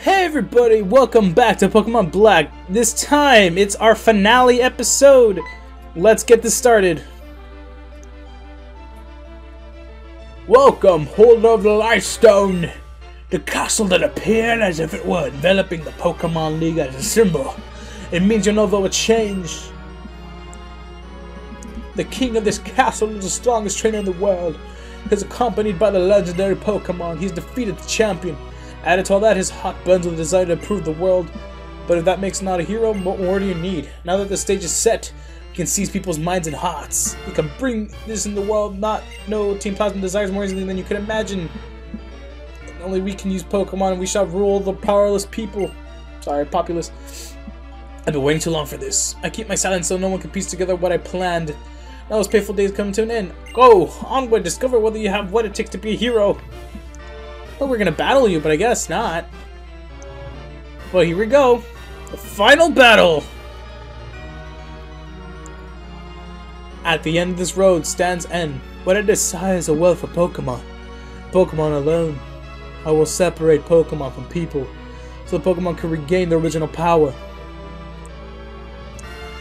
Hey everybody, welcome back to Pokemon Black. This time, it's our finale episode. Let's get this started. Welcome, holder of the Light Stone. The castle that appeared as if it were enveloping the Pokemon League as a symbol. It means your novel will change. The king of this castle is the strongest trainer in the world. He's accompanied by the legendary Pokemon. He's defeated the champion. Added to all that, his hot buns with the desire to improve the world. But if that makes not a hero, what more do you need? Now that the stage is set, you can seize people's minds and hearts. You can bring this in the world, no Team Plasma desires more easily than you could imagine. Only we can use Pokemon, and we shall rule the powerless people. Sorry, populace. I've been waiting too long for this. I keep my silence so no one can piece together what I planned. Now those painful days come to an end. Go! Onward! Discover whether you have what it takes to be a hero! Well, we're gonna battle you, but I guess not. Well, here we go. The final battle! At the end of this road stands N. What I desire is a wealth of Pokemon. Pokemon alone. I will separate Pokemon from people, so the Pokemon can regain their original power.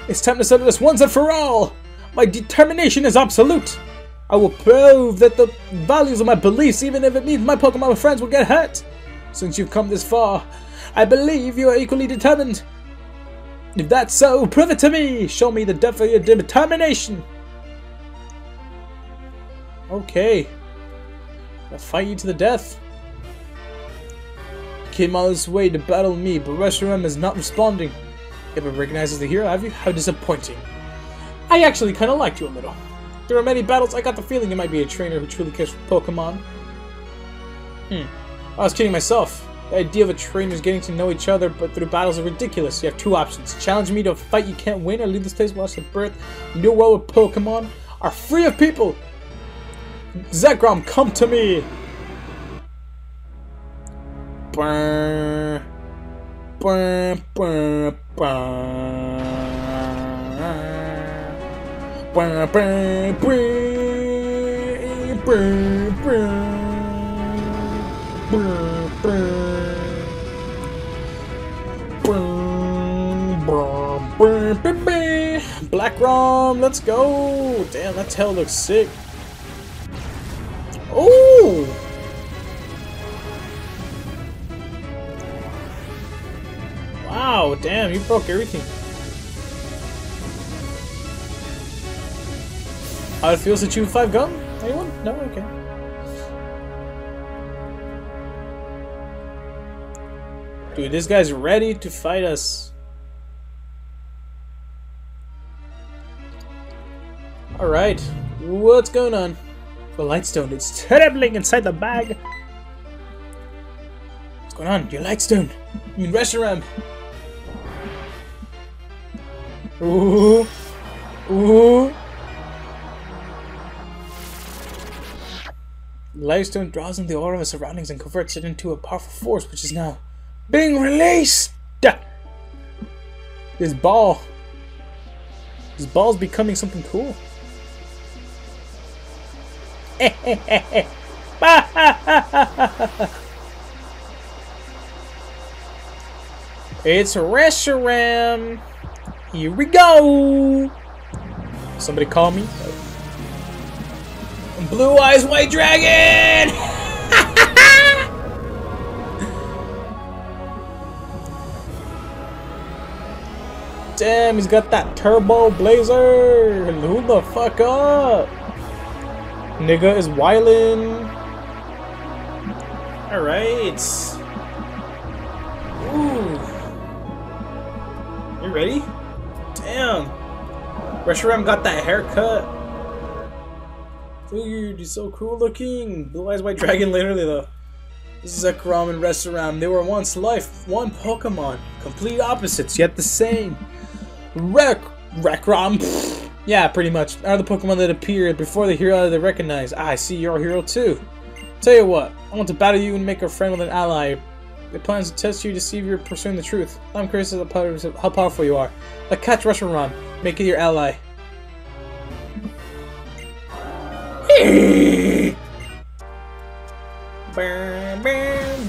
It's time to settle this once and for all! My determination is absolute! I will prove that the values of my beliefs, even if it means my Pokemon friends will get hurt. Since you've come this far, I believe you are equally determined. If that's so, prove it to me! Show me the depth of your determination! Okay. I'll fight you to the death. You came all this way to battle me, but Reshiram is not responding. You haven't recognized the hero, have you? How disappointing. I actually kind of liked you a little. There are many battles, I got the feeling you might be a trainer who truly cares for Pokemon. I was kidding myself. The idea of a trainer is getting to know each other, but through battles are ridiculous. You have two options. Challenge me to a fight you can't win, or leave this place while the birth. New world with Pokemon are free of people! Zekrom, come to me! Burr, burr, burr, burr. Blackrom, let's go! Damn, that tail looks sick. Oh! Wow, damn, you broke everything. How it feels to chew 5 gum? Anyone? No? Okay. Dude, this guy's ready to fight us. Alright. What's going on? The Light Stone is terribling inside the bag. What's going on? Your Light Stone. You mean Reshiram. Ooh. Ooh. Lightstone draws in the aura of his surroundings and converts it into a powerful force, which is now being released. This ball is becoming something cool. It's Reshiram. Here we go. Somebody call me. Blue Eyes White Dragon! Damn, he's got that turbo blazer! Who the fuck up? Nigga is wildin'. Alright. Ooh. You ready? Damn. Reshiram got that haircut. Dude, he's so cool looking. Blue Eyes White Dragon, literally though. Zekrom and Reshiram, they were once life, one Pokemon, complete opposites yet the same. Rekrom, yeah, pretty much. Are the Pokemon that appeared before the hero they recognize? I see you're a hero too. Tell you what, I want to battle you and make a friend with an ally. It plans to test you to see if you're pursuing the truth. I'm curious about how powerful you are. Like catch Reshiram, make it your ally. Burn, burn,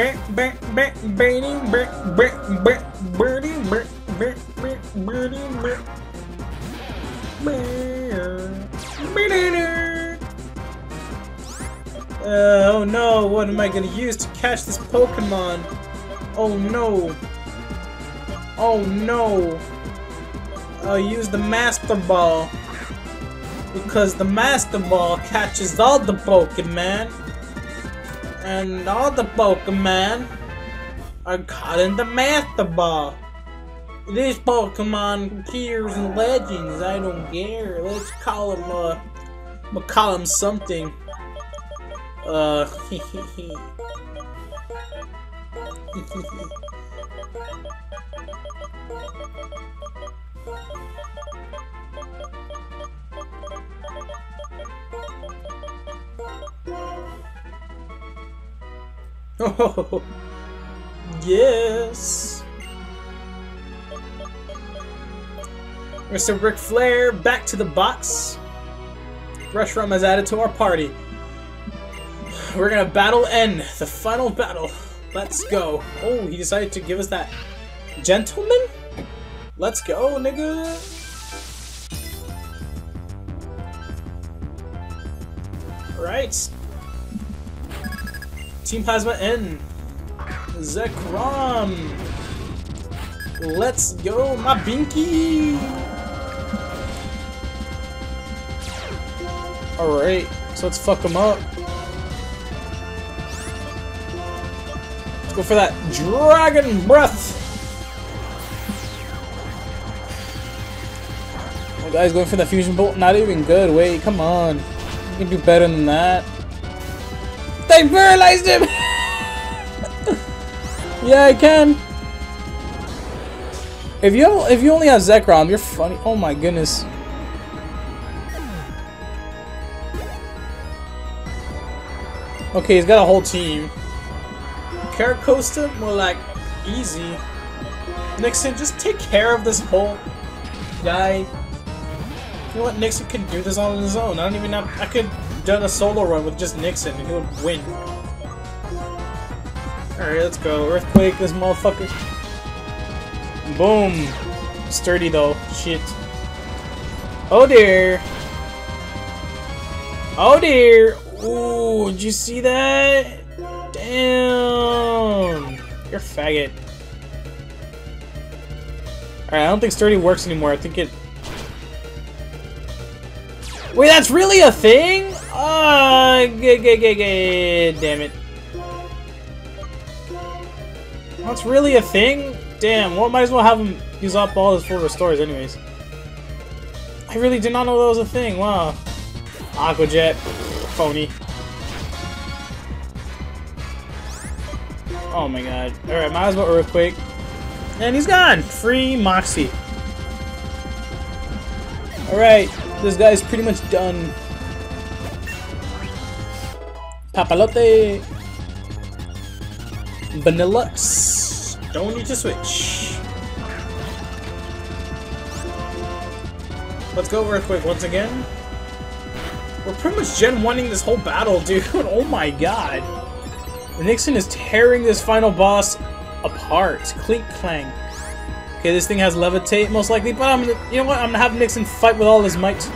Oh no, what am I gonna use to catch this Pokemon? Oh no. Oh no. I'll use the Master Ball. Because the Master Ball catches all the Pokemon. And all the Pokemon are caught in the Master Ball. These Pokemon heroes and legends, I don't care. Let's call them, we'll call them something. Oh, yes. Mr. Ric Flair, back to the box. Reshiram is added to our party. We're gonna battle end, the final battle. Let's go. Oh, he decided to give us that. Gentleman? Let's go, nigga. Alright. Team Plasma in. Zekrom. Let's go, my binky. Alright, so let's fuck him up. Let's go for that dragon breath. Oh, guys, going for the fusion bolt. Not even good. Wait, come on. You can do better than that. They paralyzed him! Yeah, I can. If you only have Zekrom, you're funny. Oh my goodness. Okay, he's got a whole team. Carracosta, more like easy. Nixon, just take care of this whole guy. You know what, Nixon could do this all on his own. I don't even know. I could have done a solo run with just Nixon and he would win. Alright, let's go. Earthquake this motherfucker. Boom. Sturdy though. Shit. Oh dear. Oh dear. Ooh, did you see that? Damn. You're a faggot. Alright, I don't think Sturdy works anymore. I think it. Wait, that's really a thing? Ah, damn it. That's really a thing? Damn, well, might as well have him use up all his full restores anyways. I really did not know that was a thing, wow. Aqua Jet, phony. Oh my god. Alright, might as well Earthquake. And he's gone! Free Moxie. Alright. This guy's pretty much done. Papalote. Vanillus. Don't need to switch. Let's go Earthquake once again. We're pretty much Gen 1-ing this whole battle, dude. Oh my god. Nixon is tearing this final boss apart. Clink clang. Okay, this thing has levitate most likely, but I'm gonna, you know what? I'm gonna have Nixon fight with all his might.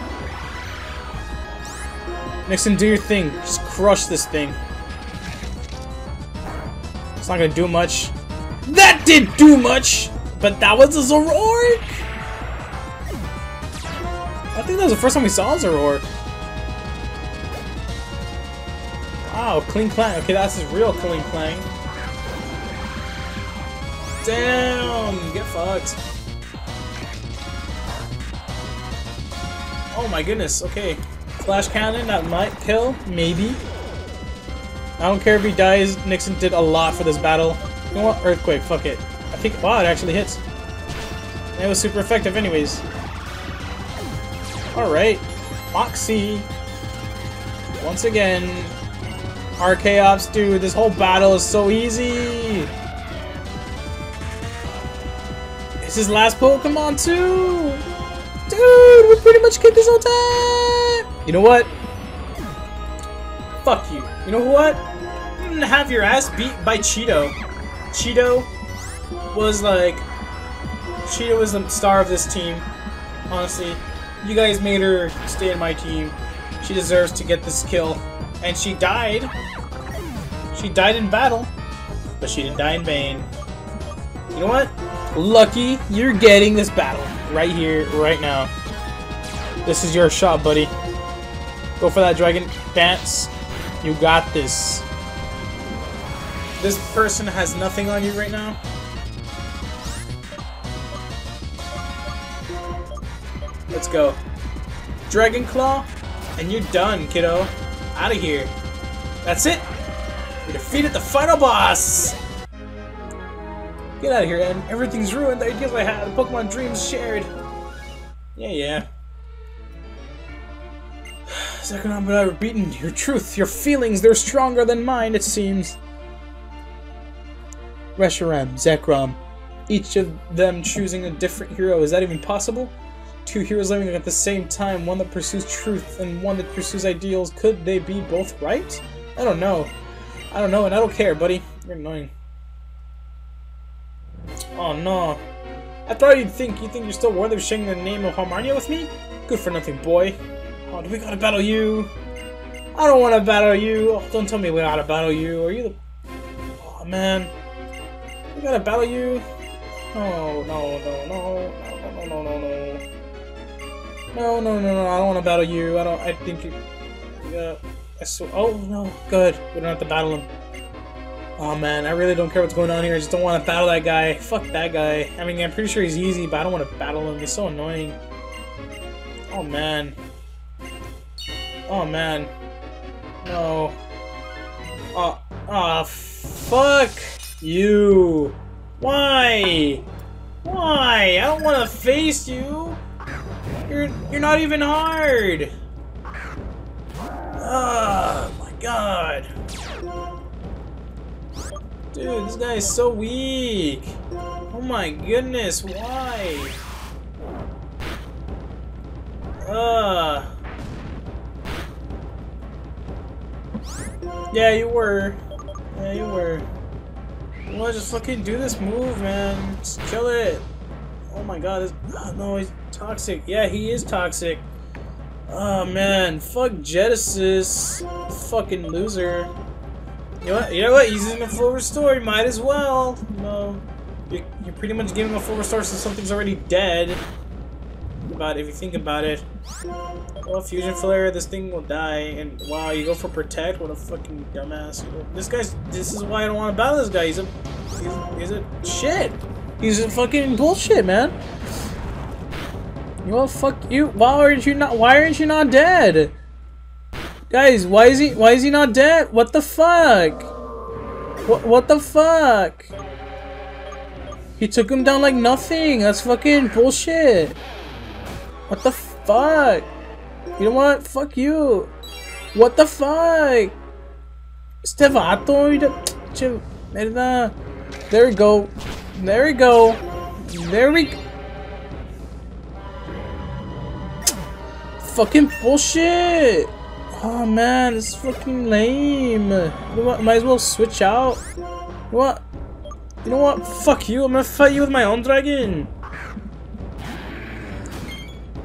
Nixon, do your thing. Just crush this thing. It's not gonna do much. That did do much, but that was a Zoroark. I think that was the first time we saw Zoroark. Wow, cling clang. Okay, that's his real cling clang. Damn! Get fucked. Oh my goodness, okay. Flash Cannon, that might kill, maybe. I don't care if he dies, Nixon did a lot for this battle. You know what? Earthquake, fuck it. I think, wow, it actually hits. It was super effective anyways. Alright. Moxie. Once again. Archeops, dude, this whole battle is so easy! It's his last Pokemon too! Dude, we pretty much kicked this whole time! You know what? Fuck you. You know what? wouldn't have your ass beat by Cheeto. Cheeto was the star of this team. Honestly, you guys made her stay in my team. She deserves to get this kill. And she died. She died in battle, but she didn't die in vain. You know what? Lucky, you're getting this battle right here, right now. This is your shot, buddy. Go for that dragon dance. You got this. This person has nothing on you right now. Let's go. Dragon Claw, and you're done, kiddo. Out of here. That's it. We defeated the final boss! Get out of here, Ed. Everything's ruined. The ideals I had. Pokemon dreams shared. Yeah, yeah. Zekrom and I were beaten. Your truth, your feelings, they're stronger than mine, it seems. Reshiram, Zekrom. Each of them choosing a different hero. Is that even possible? Two heroes living at the same time. One that pursues truth and one that pursues ideals. Could they be both right? I don't know. I don't know, and I don't care, buddy. You're annoying. Oh no. I thought you think you're still worthy of sharing the name of Harmonia with me? Good for nothing, boy. Oh, do we gotta battle you? I don't wanna battle you. Oh, don't tell me we gotta battle you. Are you the... Oh man. We gotta battle you? No, no, no, no, no, no, no, no, no. No, no, no, no, I don't wanna battle you. Oh no, good. We don't have to battle him. Oh man, I really don't care what's going on here. I just don't want to battle that guy. Fuck that guy. I mean, I'm pretty sure he's easy, but I don't want to battle him. He's so annoying. Oh man. Oh man. No. Oh, oh fuck you. Why? Why? I don't want to face you. You're not even hard. Oh my god. Dude, this guy is so weak. Oh my goodness, why? Yeah, you were. Yeah, you were. Well, just fucking do this move, man. Just kill it. Oh my god, this... oh, no, he's toxic. Yeah, he is toxic. Oh man, fuck Genesis, fucking loser. You know what? He's using a full restore. You might as well. No, you're pretty much giving him a full restore since something's already dead. About if you think about it. Well, fusion flare. This thing will die. And wow, you go for protect. What a fucking dumbass. This guy's. This is why I don't want to battle this guy. He's a shit. He's a fucking bullshit, man. Well, fuck you. Why aren't you not dead? Guys, why is he not dead? What the fuck? What the fuck? He took him down like nothing. That's fucking bullshit. What the fuck? You know what? Fuck you. What the fuck? Este vato, che merda. There we go. There we go. There we go. Fucking bullshit! Oh man, this is fucking lame. You know what? Might as well switch out. You know what? You know what? Fuck you! I'm gonna fight you with my own dragon.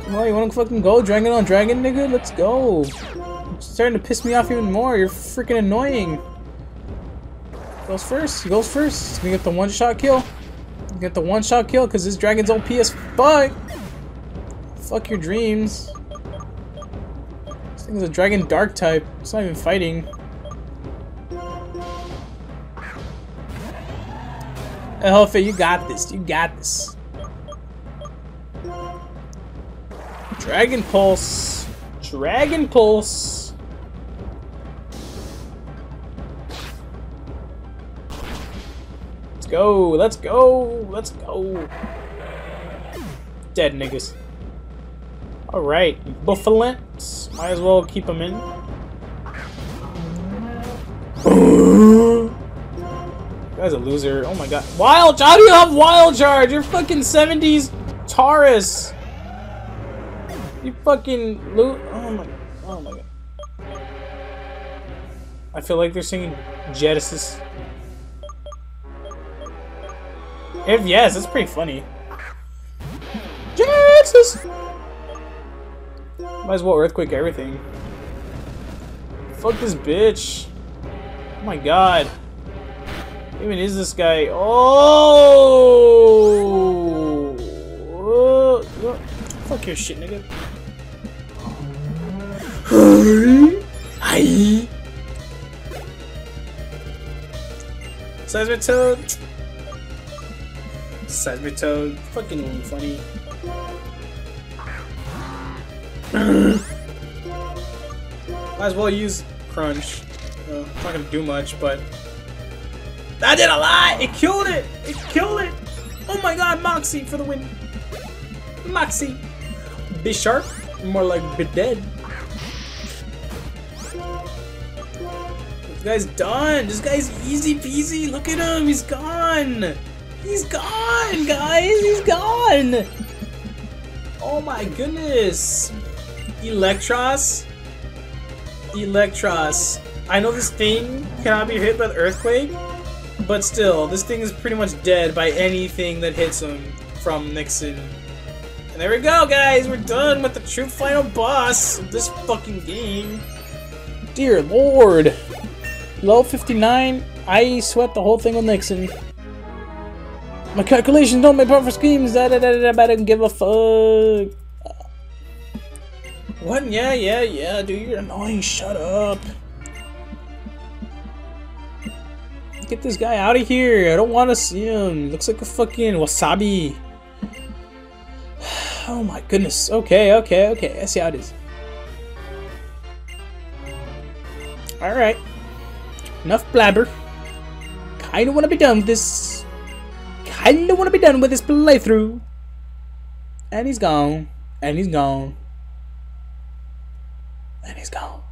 Well, you wanna fucking go dragon on dragon, nigga? Let's go. You're starting to piss me off even more. You're freaking annoying. Goes first. He goes first. He's gonna get the one-shot kill. He'll get the one-shot kill because this dragon's OP as fuck. Fuck your dreams. It's a dragon dark type. It's not even fighting. Elfa, you got this. You got this. Dragon pulse. Dragon pulse. Let's go. Let's go. Let's go. Dead niggas. Alright, Buffalent. Might as well keep him in. That guy's a loser. Oh my god. Wild Charge! How do you have Wild Charge? You're fucking 70s Taurus! You fucking loot. Oh my god. I feel like they're singing Genesis. If yes, that's pretty funny. Genesis! Might as well earthquake everything. Fuck this bitch. Oh my god. Who even is this guy? Oh! Fuck your shit, nigga. Hi! Seismitoad! Seismitoad. Fucking funny. Might as well use Crunch. It's not gonna do much, but... I did a lie! It killed it! It killed it! Oh my god, Moxie for the win! Moxie! Bisharp? More like Bidead. This guy's done! This guy's easy peasy! Look at him! He's gone! He's gone, guys! He's gone! Oh my goodness! Eelektross? Eelektross. I know this thing cannot be hit by the earthquake, but still, this thing is pretty much dead by anything that hits him from Nixon. And there we go, guys! We're done with the true final boss of this fucking game. Dear lord! Level 59, I swept the whole thing with Nixon. My calculations don't make proper schemes, I don't give a fuck. What? Yeah, dude, you're annoying, shut up. Get this guy out of here. I don't want to see him. Looks like a fucking wasabi. Oh my goodness. Okay. I see how it is. Alright. Enough blabber. Kinda wanna be done with this. Kinda wanna be done with this playthrough. And he's gone. And he's gone. And he's gone.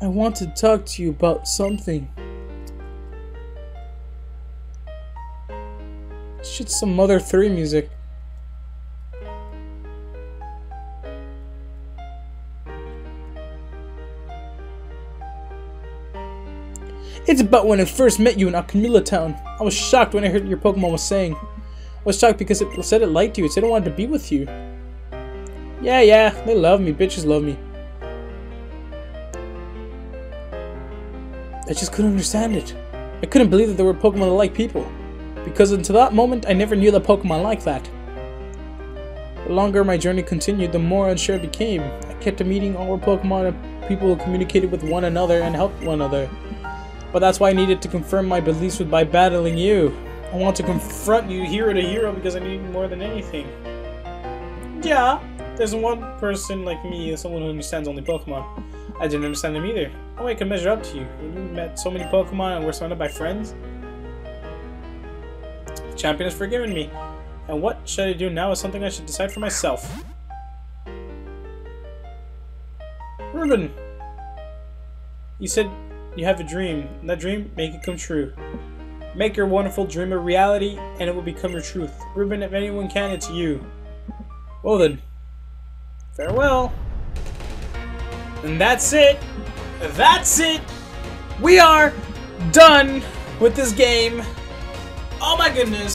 I want to talk to you about something. Shit's some Mother 3 music. It's about when I first met you in Akumula Town. I was shocked when I heard your Pokemon was saying. I was shocked because it said it liked you. It said it wanted to be with you. Yeah, they love me. Bitches love me. I just couldn't understand it. I couldn't believe that there were Pokemon that like people. Because until that moment, I never knew that Pokemon like that. The longer my journey continued, the more unsure I became. I kept meeting all the Pokemon and people who communicated with one another and helped one another. But that's why I needed to confirm my beliefs by battling you. I want to confront you hero to hero because I need you more than anything. Yeah, there's one person like me, someone who understands only Pokemon. I didn't understand them either. No way I can measure up to you. When you met so many Pokemon and were surrounded by friends, Champion has forgiven me, and what should I do now is something I should decide for myself. Ruben, you said you have a dream, and that dream, make it come true. Make your wonderful dream a reality, and it will become your truth. Ruben, if anyone can, it's you. Well then, farewell. And that's it. That's it. We are done with this game. Oh my goodness.